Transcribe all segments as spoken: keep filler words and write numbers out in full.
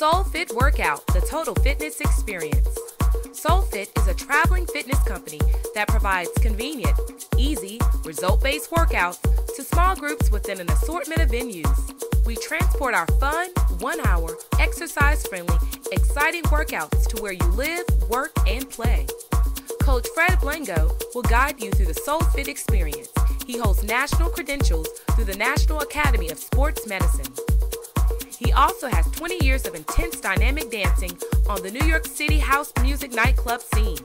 Soul Fit Workout, the total fitness experience. Soul Fit is a traveling fitness company that provides convenient, easy, result-based workouts to small groups within an assortment of venues. We transport our fun, one-hour, exercise-friendly, exciting workouts to where you live, work, and play. Coach Fred Blengo will guide you through the Soul Fit experience. He holds national credentials through the National Academy of Sports Medicine. He also has twenty years of intense dynamic dancing on the New York City house music nightclub scene,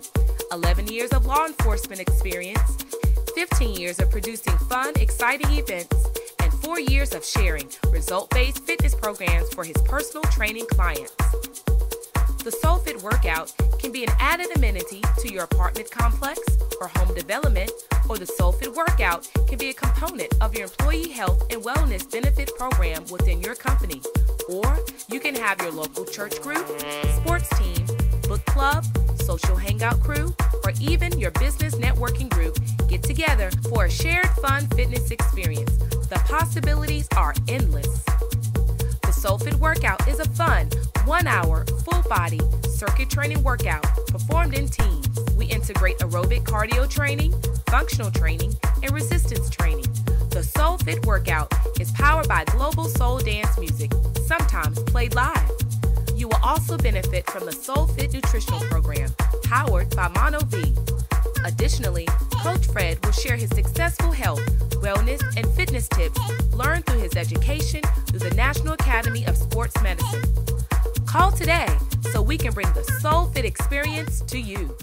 eleven years of law enforcement experience, fifteen years of producing fun, exciting events, and four years of sharing result-based fitness programs for his personal training clients. The Soul Fit workout can be an added amenity to your apartment complex or home development, or the Soul Fit workout can be a component of your employee health and wellness benefit program within your company. Or you can have your local church group, sports team, book club, social hangout crew, or even your business networking group get together for a shared fun fitness experience. The possibilities are endless. The Soul Fit workout is a fun, one-hour, full-body, circuit training workout performed in teams. We integrate aerobic cardio training, functional training, and resistance training. The Soul Fit workout is powered by Global Soul Dance Music, sometimes played live. You will also benefit from the Soul Fit nutritional program, powered by Mono-V. Additionally, Coach Fred will share his successful health, wellness, and fitness tips learned through his education through the National Academy of Sports Medicine. Call today so we can bring the Soul Fit experience to you.